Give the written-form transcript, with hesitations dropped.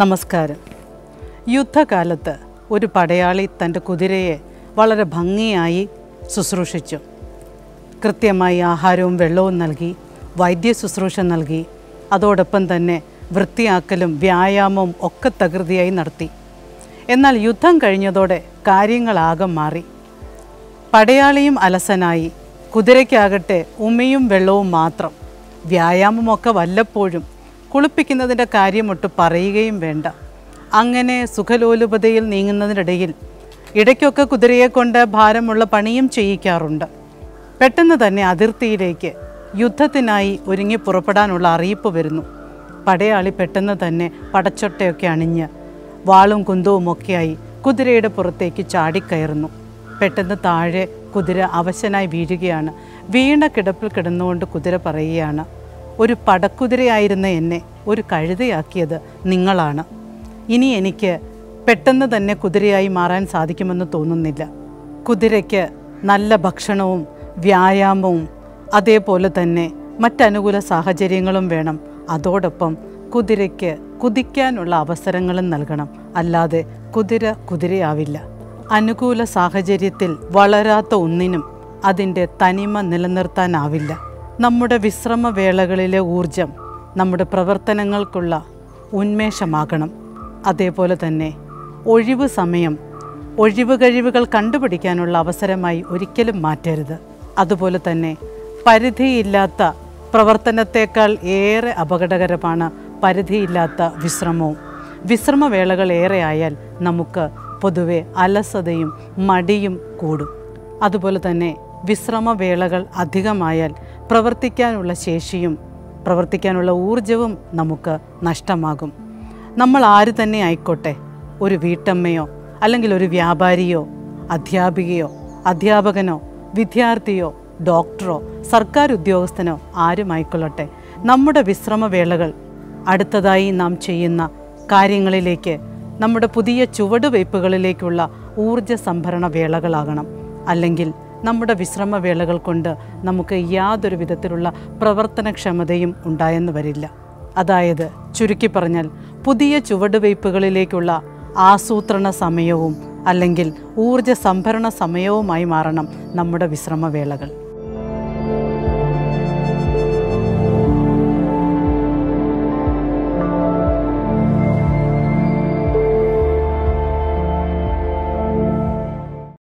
നമസ്കാരം. യുദ്ധകാലത്ത് ഒരു പടയാളി തൻ്റെ കുതിരയെ വളരെ ഭംഗിയായി ശുശ്രൂഷിച്ചു. കൃത്യമായി ആഹാരവും വെള്ളവും നൽകി, വൈദ്യശുശ്രൂഷ നൽകി, അതോടൊപ്പം തന്നെ വൃത്തിയാക്കലും വ്യായാമവും ഒക്കെ തകൃതിയായി നടത്തി. എന്നാൽ യുദ്ധം കഴിഞ്ഞതോടെ കാര്യങ്ങളാകെ മാറി. പടയാളിയും അലസനായി, കുതിരയ്ക്കാകട്ടെ ഉമിയും വെള്ളവും മാത്രം, വ്യായാമമൊക്കെ വല്ലപ്പോഴും, കുളിപ്പിക്കുന്നതിൻ്റെ കാര്യമൊട്ട് പറയുകയും വേണ്ട. അങ്ങനെ സുഖലോലുപതയിൽ നീങ്ങുന്നതിനിടയിൽ ഇടയ്ക്കൊക്കെ കുതിരയെ കൊണ്ട് ഭാരമുള്ള പണിയും ചെയ്യിക്കാറുണ്ട്. പെട്ടെന്ന് തന്നെ അതിർത്തിയിലേക്ക് യുദ്ധത്തിനായി ഒരുങ്ങി പുറപ്പെടാനുള്ള അറിയിപ്പ് വരുന്നു. പടയാളി പെട്ടെന്ന് തന്നെ പടച്ചൊട്ടയൊക്കെ അണിഞ്ഞ് വാളും കുന്തവുമൊക്കെയായി കുതിരയുടെ പുറത്തേക്ക് ചാടിക്കയറുന്നു. പെട്ടെന്ന് താഴെ കുതിര അവശനായി വീഴുകയാണ്. വീണ കിടപ്പിൽ കിടന്നുകൊണ്ട് കുതിര പറയുകയാണ്, ഒരു പടക്കുതിരയായിരുന്ന എന്നെ ഒരു കഴുതയാക്കിയത് നിങ്ങളാണ്. ഇനി എനിക്ക് പെട്ടെന്ന് തന്നെ കുതിരയായി മാറാൻ സാധിക്കുമെന്ന് തോന്നുന്നില്ല. കുതിരയ്ക്ക് നല്ല ഭക്ഷണവും വ്യായാമവും അതേപോലെ തന്നെ മറ്റനുകൂല സാഹചര്യങ്ങളും വേണം. അതോടൊപ്പം കുതിരയ്ക്ക് കുതിക്കാനുള്ള അവസരങ്ങളും നൽകണം. അല്ലാതെ കുതിര കുതിരയാവില്ല. അനുകൂല സാഹചര്യത്തിൽ വളരാത്ത ഒന്നിനും അതിൻ്റെ തനിമ നിലനിർത്താനാവില്ല. നമ്മുടെ വിശ്രമവേളകളിലെ ഊർജം നമ്മുടെ പ്രവർത്തനങ്ങൾക്കുള്ള ഉന്മേഷമാകണം. അതേപോലെ തന്നെ ഒഴിവ് സമയം ഒഴിവ് കഴിവുകൾ കണ്ടുപിടിക്കാനുള്ള അവസരമായി ഒരിക്കലും മാറ്റരുത്. അതുപോലെ തന്നെ പരിധിയില്ലാത്ത പ്രവർത്തനത്തേക്കാൾ ഏറെ അപകടകരമാണ് പരിധിയില്ലാത്ത വിശ്രമവും. വിശ്രമവേളകൾ ഏറെയായാൽ നമുക്ക് പൊതുവെ അലസതയും മടിയും കൂടും. അതുപോലെ തന്നെ വിശ്രമവേളകൾ അധികമായാൽ പ്രവർത്തിക്കാനുള്ള ശേഷിയും പ്രവർത്തിക്കാനുള്ള ഊർജവും നമുക്ക് നഷ്ടമാകും. നമ്മൾ ആര് തന്നെ ആയിക്കോട്ടെ, ഒരു വീട്ടമ്മയോ അല്ലെങ്കിൽ ഒരു വ്യാപാരിയോ അധ്യാപികയോ അധ്യാപകനോ വിദ്യാർത്ഥിയോ ഡോക്ടറോ സർക്കാർ ഉദ്യോഗസ്ഥനോ ആരുമായിക്കൊള്ളട്ടെ, നമ്മുടെ വിശ്രമവേളകൾ അടുത്തതായി നാം ചെയ്യുന്ന കാര്യങ്ങളിലേക്ക്, നമ്മുടെ പുതിയ ചുവടുവയ്പ്പുകളിലേക്കുള്ള ഊർജ സംഭരണ വേളകളാകണം. അല്ലെങ്കിൽ നമ്മുടെ വിശ്രമവേളകൾ കൊണ്ട് നമുക്ക് യാതൊരു വിധത്തിലുള്ള പ്രവർത്തനക്ഷമതയും ഉണ്ടായെന്ന് വരില്ല. അതായത് ചുരുക്കി പറഞ്ഞാൽ പുതിയ ചുവടുവയ്പ്പുകളിലേക്കുള്ള ആസൂത്രണ സമയവും അല്ലെങ്കിൽ ഊർജ സംഭരണ സമയവുമായി മാറണം നമ്മുടെ വിശ്രമവേളകൾ.